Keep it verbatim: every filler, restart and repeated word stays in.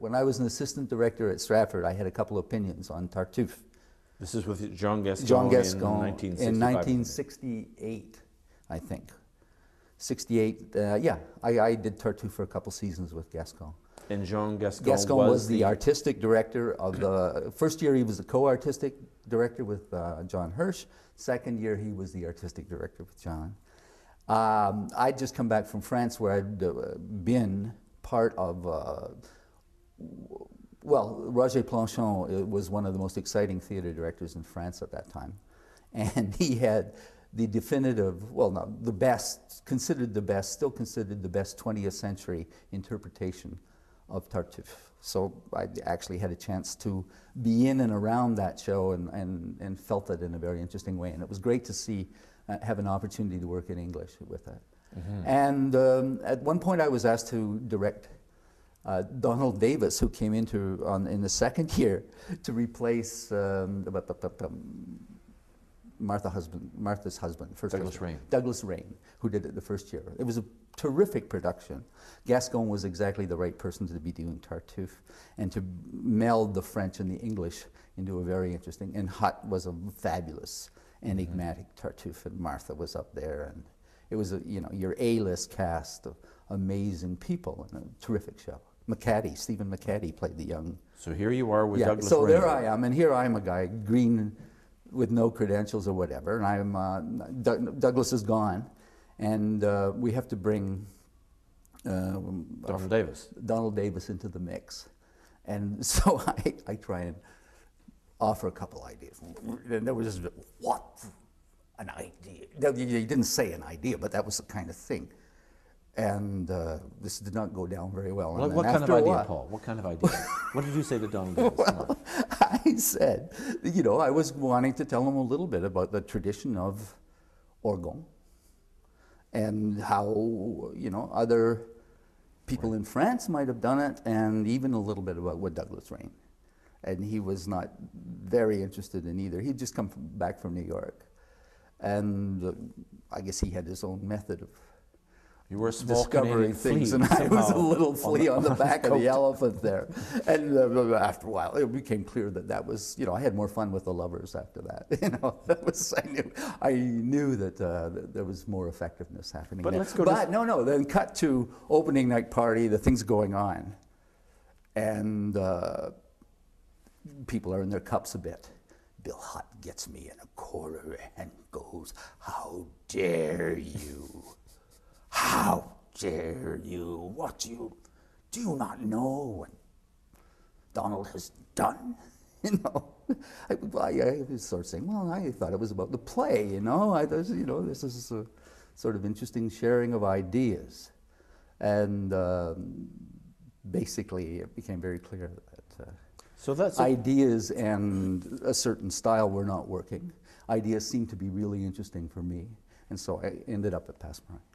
when I was an assistant director at Stratford, I had a couple of opinions on Tartuffe. This is with Jean Gascon, Jean Gascon in, in nineteen sixty-eight, I think. sixty-eight, uh, yeah, I, I did Tartuffe for a couple seasons with Gascon. And Jean Gascon, Gascon was, was the, the artistic director of the... First year he was the co-artistic director with uh, John Hirsch. Second year he was the artistic director with John. Um, I'd just come back from France where I'd uh, been part of... Uh, well, Roger Planchon was one of the most exciting theater directors in France at that time. And he had the definitive, well, no, the best, considered the best, still considered the best twentieth century interpretation of Tartuffe. So I actually had a chance to be in and around that show and, and, and felt it in a very interesting way. And it was great to see, uh, have an opportunity to work in English with it. Mm-hmm. And um, at one point I was asked to direct uh, Donald Davis, who came into on, in the second year to replace um, Martha husband, Martha's husband, first Douglas Rain. Douglas Rain, who did it the first year. It was a terrific production. Gascon was exactly the right person to be doing Tartuffe and to meld the French and the English into a very interesting, and Hutt was a fabulous, enigmatic mm-hmm. Tartuffe, and Martha was up there, and it was a, you know, your A-list cast of amazing people and a terrific show. McCaddy, Stephen McCaddy played the young. So here you are with yeah, Douglas so Rain. So there I am, and here I am, a guy, green, with no credentials or whatever, and I'm, uh, D Douglas is gone, and uh, we have to bring uh, Donald uh, Davis Donald Davis into the mix. And so I, I try and offer a couple ideas, and there was just, what, an idea? They didn't say an idea, but that was the kind of thing. And uh, this did not go down very well. Well, what kind of idea, while, Paul? What kind of idea? What did you say to Donald Davis? Well, I said, you know, I was wanting to tell him a little bit about the tradition of orgon and how, you know, other people in France might have done it, and even a little bit about what Douglas Rain. And he was not very interested in either. He'd just come from, back from New York. And uh, I guess he had his own method of You were a small discovering Canadian things, and somehow. I was a little flea on the, on the back on the of the elephant there. And uh, after a while, it became clear that that was, you know, I had more fun with the lovers after that. You know, that was, I knew, I knew that, uh, that there was more effectiveness happening. But there. let's go. But to no, no. Then cut to opening night party. The things going on, and uh, people are in their cups a bit. Bill Hutt gets me in a corner and goes, "How dare you!" How dare you? What you do you not know what Donald has done? You know, I, I, I was sort of saying, well, I thought it was about the play. You know, I was, you know, this is a sort of interesting sharing of ideas, and um, basically it became very clear that uh, so that's ideas and a certain style were not working. Ideas seemed to be really interesting for me, and so I ended up at Passe Muraille.